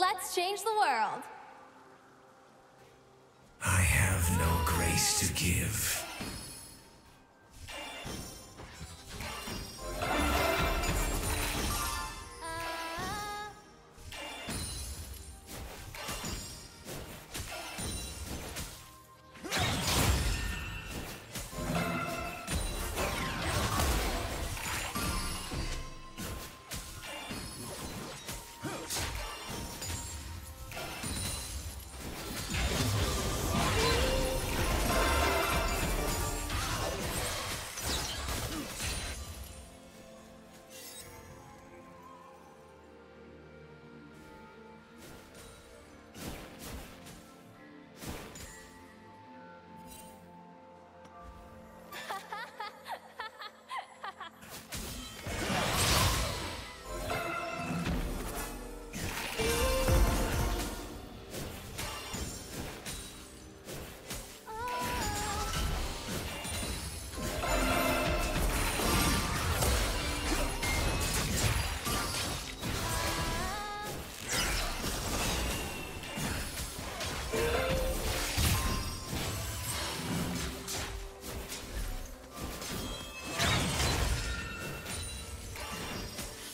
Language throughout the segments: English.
Let's change the world. I have no grace to give.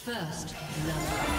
First love.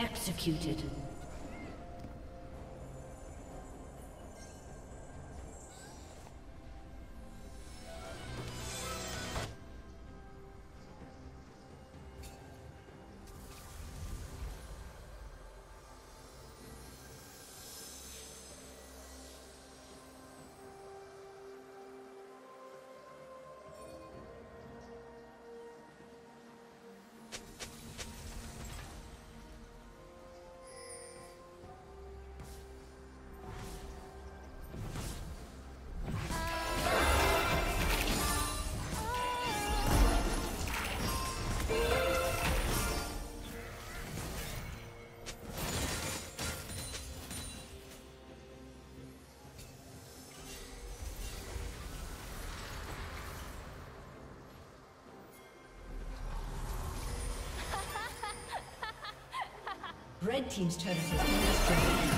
Executed. Red team's turret has been destroyed.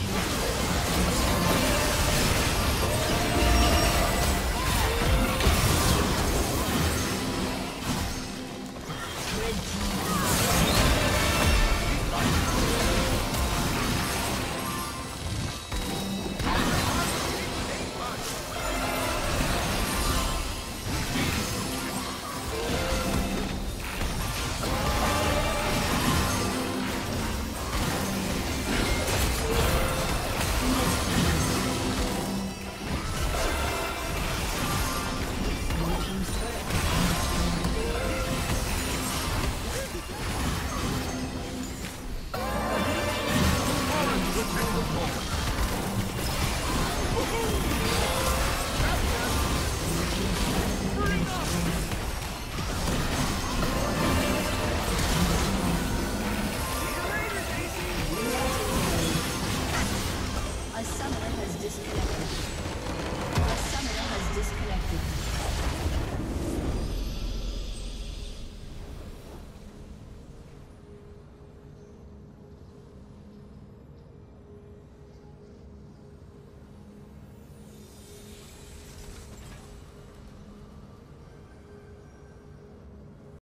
team's turret.